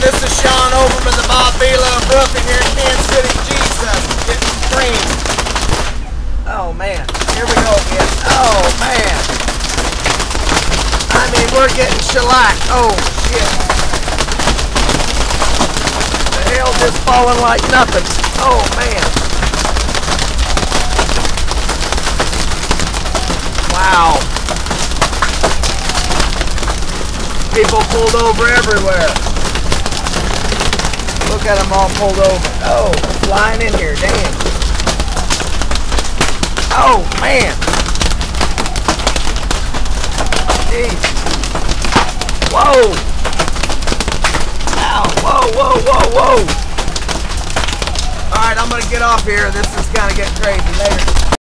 This is Sean Overman, the Bob V. Love Roofing here in Kansas City. Jesus, getting creamed. Oh man, here we go again. Oh man. I mean, we're getting shellacked. Oh shit. The hell just falling like nothing. Oh man. Wow. People pulled over everywhere. Look at them all pulled over. Oh, flying in here, damn. Oh, man. Jeez. Whoa. Ow, whoa, whoa, whoa, whoa. All right, I'm going to get off here. This is going to get crazy later.